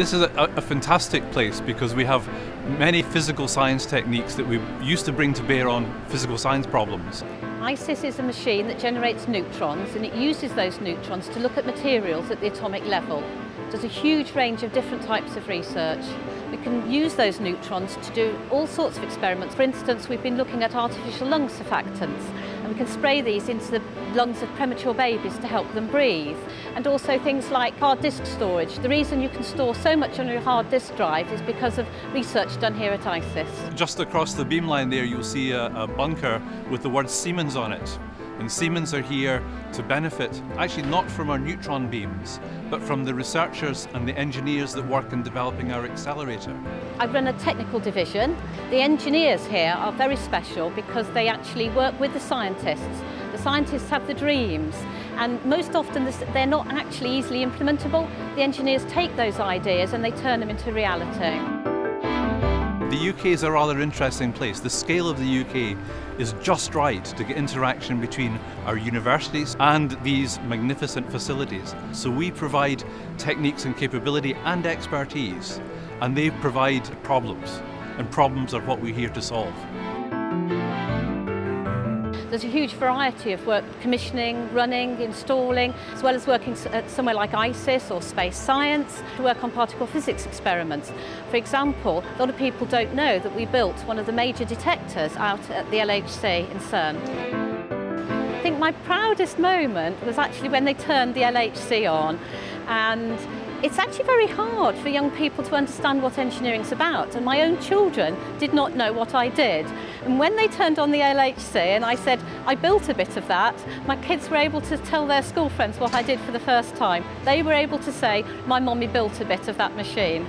This is a fantastic place because we have many physical science techniques that we used to bring to bear on physical science problems. ISIS is a machine that generates neutrons, and it uses those neutrons to look at materials at the atomic level. Does a huge range of different types of research. We can use those neutrons to do all sorts of experiments. For instance, we've been looking at artificial lung surfactants, and we can spray these into the lungs of premature babies to help them breathe. And also things like hard disk storage. The reason you can store so much on your hard disk drive is because of research done here at ISIS. Just across the beamline there, you'll see a bunker with the word Siemens on it. And Siemens are here to benefit, actually not from our neutron beams, but from the researchers and the engineers that work in developing our accelerator. I run a technical division. The engineers here are very special because they actually work with the scientists. The scientists have the dreams, and most often they're not actually easily implementable. The engineers take those ideas and they turn them into reality. The UK is a rather interesting place. The scale of the UK is just right to get interaction between our universities and these magnificent facilities. So we provide techniques and capability and expertise, and they provide problems, and problems are what we're here to solve. There's a huge variety of work: commissioning, running, installing, as well as working at somewhere like ISIS or space science to work on particle physics experiments. For example, a lot of people don't know that we built one of the major detectors out at the LHC in CERN. I think my proudest moment was actually when they turned the LHC on, and it's actually very hard for young people to understand what engineering's about, and my own children did not know what I did. And when they turned on the LHC and I said, I built a bit of that, my kids were able to tell their school friends what I did for the first time. They were able to say, my mommy built a bit of that machine.